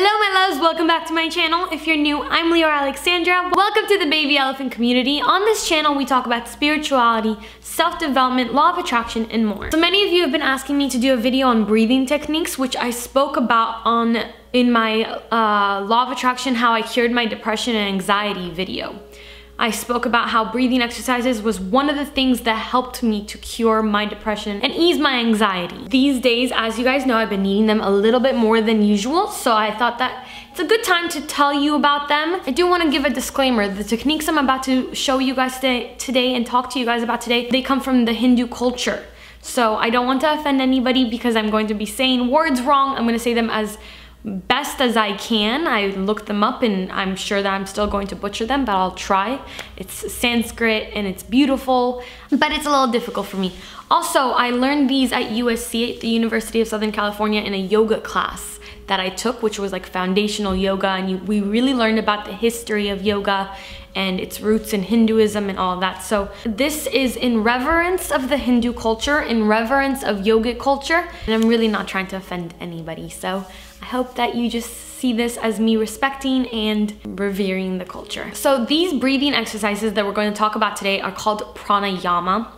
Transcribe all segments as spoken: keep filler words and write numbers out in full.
Hello my loves, welcome back to my channel. If you're new, I'm Leeor Alexandra. Welcome to the baby elephant community. On this channel, we talk about spirituality, self-development, law of attraction, and more. So many of you have been asking me to do a video on breathing techniques, which I spoke about on in my uh, law of attraction, how I cured my depression and anxiety video. I spoke about how breathing exercises was one of the things that helped me to cure my depression and ease my anxiety. These days, as you guys know, I've been needing them a little bit more than usual, so I thought that it's a good time to tell you about them. I do want to give a disclaimer. The techniques I'm about to show you guys today and talk to you guys about today, they come from the Hindu culture. So I don't want to offend anybody because I'm going to be saying words wrong. I'm going to say them as best as I can. I looked them up and I'm sure that I'm still going to butcher them, but I'll try. It's Sanskrit and it's beautiful, but it's a little difficult for me. Also, I learned these at U S C, at the University of Southern California, in a yoga class that I took, which was like foundational yoga, and you, we really learned about the history of yoga and its roots in Hinduism and all that. So this is in reverence of the Hindu culture, in reverence of yogic culture, and I'm really not trying to offend anybody, so I hope that you just see this as me respecting and revering the culture. So these breathing exercises that we're going to talk about today are called pranayama.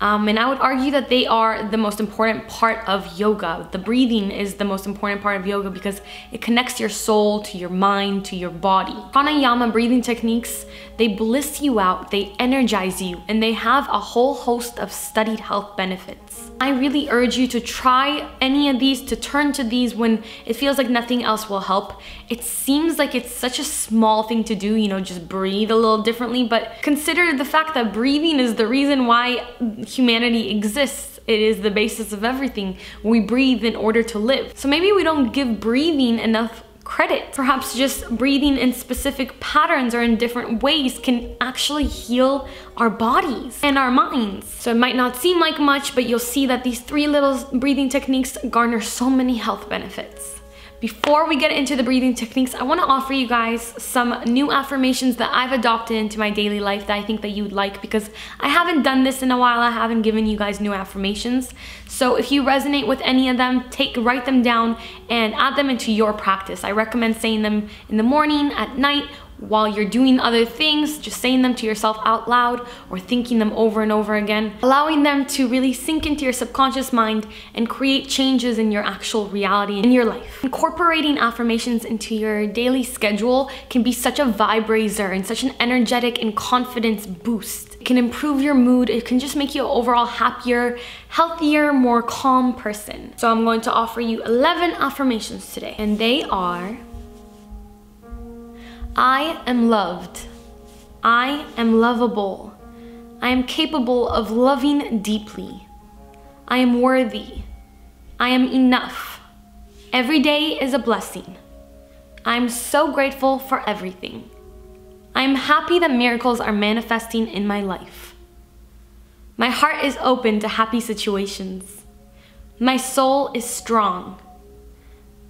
Um, and I would argue that they are the most important part of yoga. The breathing is the most important part of yoga because it connects your soul to your mind, to your body. Pranayama breathing techniques, they bliss you out, they energize you, and they have a whole host of studied health benefits. I really urge you to try any of these, to turn to these when it feels like nothing else will help. It seems like it's such a small thing to do, you know, just breathe a little differently, but consider the fact that breathing is the reason why humanity exists. It is the basis of everything. We breathe in order to live. So maybe we don't give breathing enough credit. Perhaps just breathing in specific patterns or in different ways can actually heal our bodies and our minds. So it might not seem like much, but you'll see that these three little breathing techniques garner so many health benefits. Before we get into the breathing techniques, I want to offer you guys some new affirmations that I've adopted into my daily life that I think that you would like, because I haven't done this in a while. I haven't given you guys new affirmations. So if you resonate with any of them, take, write them down and add them into your practice. I recommend saying them in the morning, at night, while you're doing other things, just saying them to yourself out loud or thinking them over and over again, allowing them to really sink into your subconscious mind and create changes in your actual reality in your life. Incorporating affirmations into your daily schedule can be such a vibe raiser and such an energetic and confidence boost. It can improve your mood. It can just make you an overall happier, healthier, more calm person. So I'm going to offer you eleven affirmations today, and they are: I am loved. I am lovable. I am capable of loving deeply. I am worthy. I am enough. Every day is a blessing. I am so grateful for everything. I am happy that miracles are manifesting in my life. My heart is open to happy situations. My soul is strong.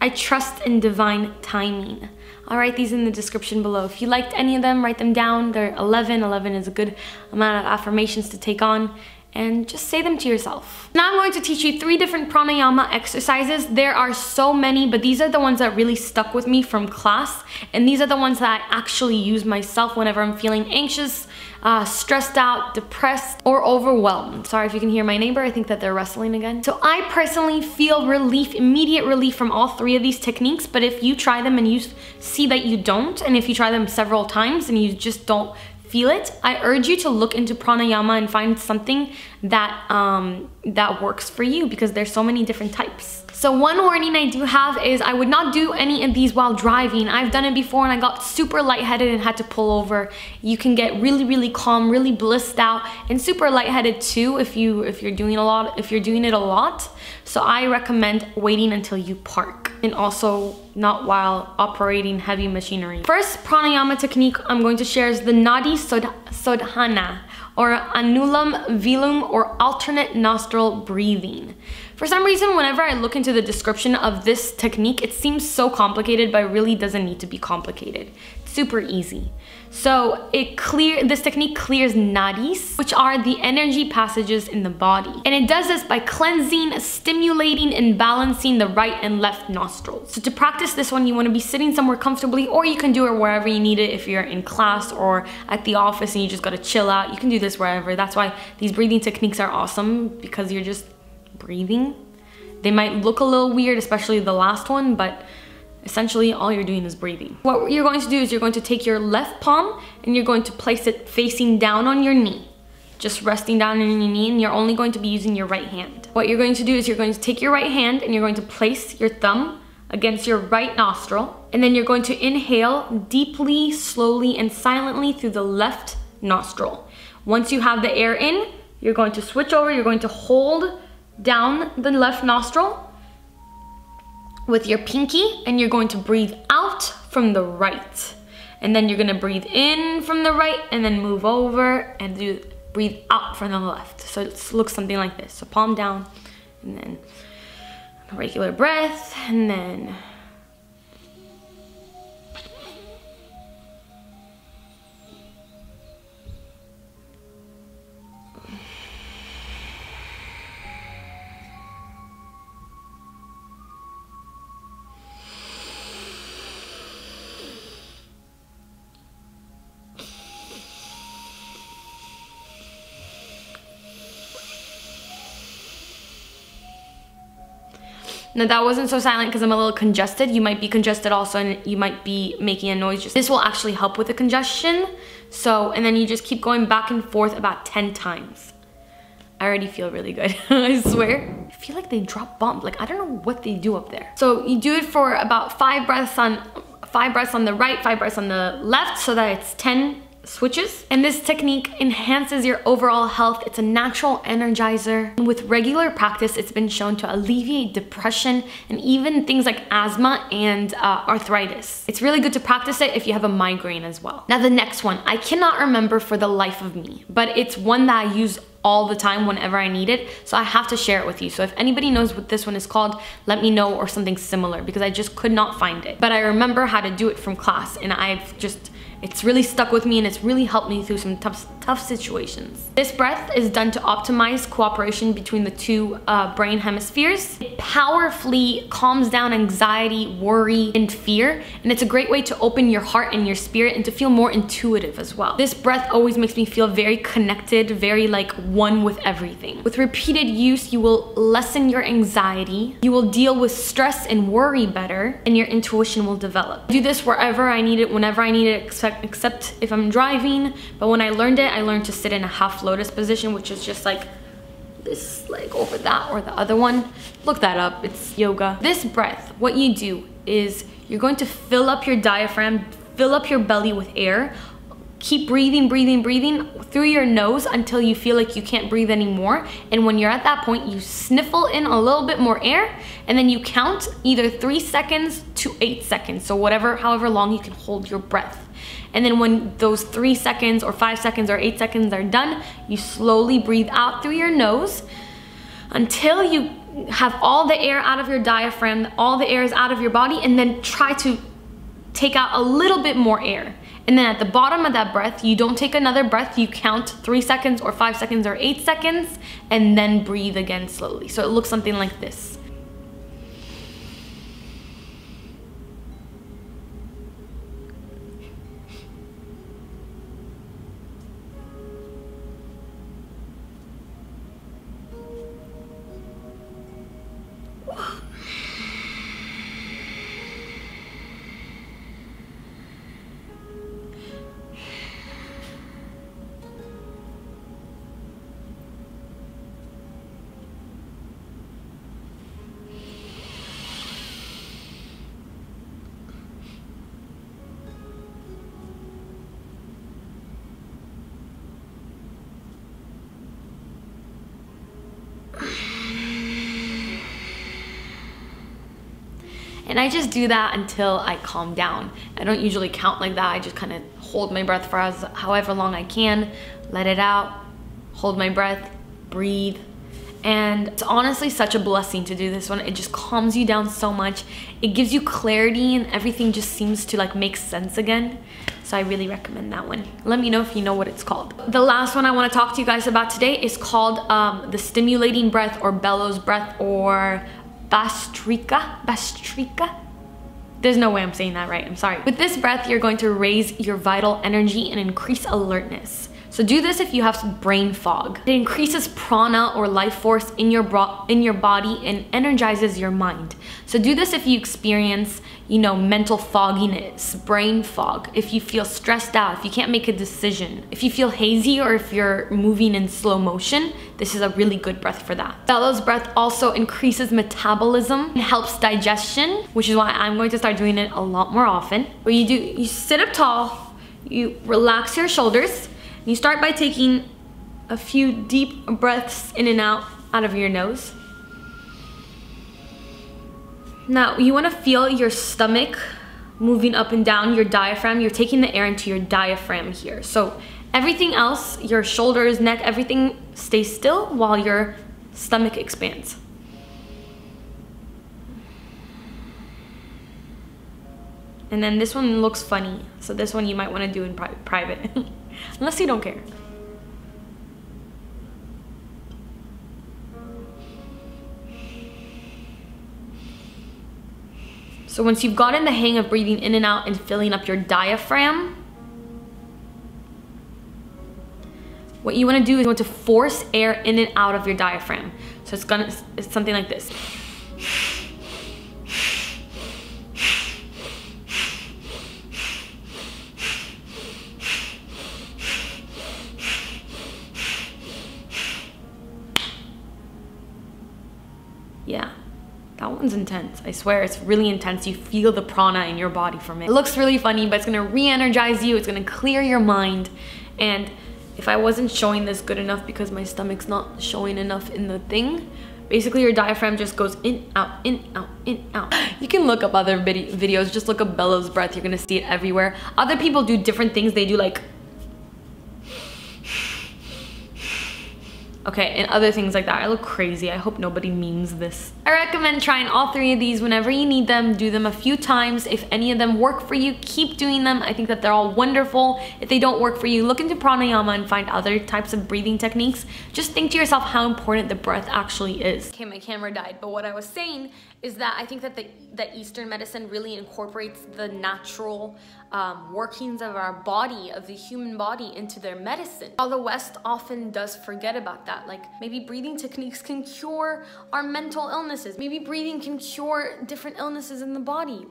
I trust in divine timing. I'll write these in the description below. If you liked any of them, write them down. They're eleven. eleven is a good amount of affirmations to take on, and just say them to yourself. Now I'm going to teach you three different pranayama exercises. There are so many, but these are the ones that really stuck with me from class, and these are the ones that I actually use myself whenever I'm feeling anxious, uh, stressed out, depressed, or overwhelmed. Sorry if you can hear my neighbor. I think that they're wrestling again. So I personally feel relief, immediate relief from all three of these techniques, but if you try them and you see that you don't, and if you try them several times and you just don't feel it, I urge you to look into pranayama and find something that um, that works for you, because there's so many different types. So one warning I do have is I would not do any of these while driving. I've done it before and I got super lightheaded and had to pull over. You can get really, really calm, really blissed out, and super lightheaded too if you if you're doing a lot if you're doing it a lot. So I recommend waiting until you park, and also not while operating heavy machinery. First pranayama technique I'm going to share is the Nadi Sodhana, or Anulam Vilum, or alternate nostril breathing. For some reason, whenever I look into the description of this technique, it seems so complicated, but it really doesn't need to be complicated. It's super easy. So it clear, this technique clears nadis, which are the energy passages in the body. And it does this by cleansing, stimulating, and balancing the right and left nostrils. So to practice this one, you wanna be sitting somewhere comfortably, or you can do it wherever you need it. If you're in class or at the office and you just gotta chill out, you can do this wherever. That's why these breathing techniques are awesome, because you're just breathing. They might look a little weird, especially the last one, but essentially, all you're doing is breathing. What you're going to do is you're going to take your left palm and you're going to place it facing down on your knee, just resting down on your knee, and you're only going to be using your right hand. What you're going to do is you're going to take your right hand and you're going to place your thumb against your right nostril, and then you're going to inhale deeply, slowly, and silently through the left nostril. Once you have the air in, you're going to switch over, you're going to hold down the left nostril with your pinky, and you're going to breathe out from the right. And then you're gonna breathe in from the right and then move over and do breathe out from the left. So it looks something like this. So palm down, and then a regular breath, and then now that wasn't so silent because I'm a little congested. You might be congested also, and you might be making a noise. Just, this will actually help with the congestion. So, and then you just keep going back and forth about ten times. I already feel really good, I swear. I feel like they drop bomb. Like, I don't know what they do up there. So you do it for about five breaths on, five breaths on the right, five breaths on the left, so that it's ten switches. And this technique enhances your overall health. It's a natural energizer. With regular practice, it's been shown to alleviate depression and even things like asthma and uh, arthritis. It's really good to practice it if you have a migraine as well. Now the next one, I cannot remember for the life of me, but it's one that I use all the time whenever I need it, so I have to share it with you. So if anybody knows what this one is called, let me know, or something similar, because I just could not find it. But I remember how to do it from class, and I've just, it's really stuck with me, and it's really helped me through some tough, tough situations. This breath is done to optimize cooperation between the two uh, brain hemispheres. It powerfully calms down anxiety, worry, and fear, and it's a great way to open your heart and your spirit and to feel more intuitive as well. This breath always makes me feel very connected, very like one with everything. With repeated use, you will lessen your anxiety, you will deal with stress and worry better, and your intuition will develop. I do this wherever I need it, whenever I need it, except except if I'm driving. But when I learned it, I learned to sit in a half lotus position, which is just like this leg over that or the other one. Look that up, it's yoga. This breath, what you do is you're going to fill up your diaphragm, fill up your belly with air, keep breathing, breathing, breathing through your nose until you feel like you can't breathe anymore. And when you're at that point, you sniffle in a little bit more air, and then you count either three seconds to eight seconds. So whatever, however long you can hold your breath. And then when those three seconds or five seconds or eight seconds are done, you slowly breathe out through your nose until you have all the air out of your diaphragm, all the air is out of your body, and then try to take out a little bit more air. And then at the bottom of that breath, you don't take another breath, you count three seconds or five seconds or eight seconds, and then breathe again slowly. So it looks something like this. And I just do that until I calm down. I don't usually count like that. I just kind of hold my breath for as, however long I can, let it out, hold my breath, breathe. and it's honestly such a blessing to do this one. It just calms you down so much. It gives you clarity and everything just seems to like make sense again. So I really recommend that one. Let me know if you know what it's called. The last one I want to talk to you guys about today is called um, the stimulating breath or bellows breath or Bhastrika. Bhastrika? There's no way I'm saying that right, I'm sorry. With this breath, you're going to raise your vital energy and increase alertness. So do this if you have some brain fog. It increases prana or life force in your in your body and energizes your mind. So do this if you experience, you know, mental fogginess, brain fog, if you feel stressed out, if you can't make a decision, if you feel hazy or if you're moving in slow motion, this is a really good breath for that. Bellows breath also increases metabolism and helps digestion, which is why I'm going to start doing it a lot more often. What you do, you sit up tall, you relax your shoulders, you start by taking a few deep breaths in and out out of your nose. Now you want to feel your stomach moving up and down, your diaphragm. You're taking the air into your diaphragm here. So everything else, your shoulders, neck, everything stays still while your stomach expands. And then this one looks funny. So this one you might want to do in pri- private. Unless you don't care. So once you've gotten the hang of breathing in and out and filling up your diaphragm, what you want to do is you want to force air in and out of your diaphragm. So it's gonna, it's something like this. Intense. I swear it's really intense. You feel the prana in your body from it. It looks really funny, but it's gonna re-energize you. It's gonna clear your mind. And if I wasn't showing this good enough because my stomach's not showing enough in the thing, basically your diaphragm just goes in, out, in, out, in, out. You can look up other vid videos. Just look up bellows breath. You're gonna see it everywhere. Other people do different things. They do like, okay, and other things like that. I look crazy. I hope nobody memes this. I recommend trying all three of these whenever you need them. Do them a few times. If any of them work for you, keep doing them. I think that they're all wonderful. If they don't work for you, look into pranayama and find other types of breathing techniques. Just think to yourself how important the breath actually is. Okay, my camera died, but what I was saying is that I think that the, that Eastern medicine really incorporates the natural um, workings of our body, of the human body, into their medicine. While the West often does forget about that, like maybe breathing techniques can cure our mental illnesses. Maybe breathing can cure different illnesses in the body.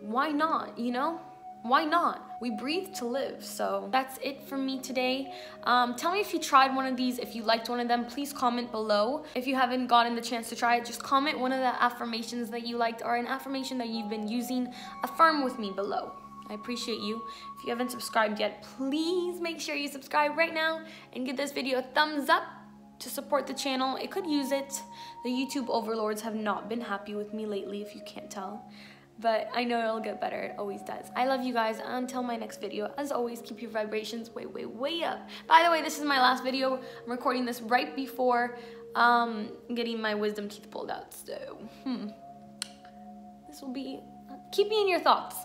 Why not, you know? Why not? We breathe to live. So that's it for me today. Um, tell me if you tried one of these, if you liked one of them, please comment below. If you haven't gotten the chance to try it, just comment one of the affirmations that you liked or an affirmation that you've been using. Affirm with me below. I appreciate you. If you haven't subscribed yet, please make sure you subscribe right now and give this video a thumbs up to support the channel. It could use it. The YouTube overlords have not been happy with me lately, if you can't tell. But I know it'll get better, it always does. I love you guys, until my next video. As always, keep your vibrations way, way, way up. By the way, this is my last video. I'm recording this right before um, getting my wisdom teeth pulled out, so. Hmm. This will be, keep me in your thoughts.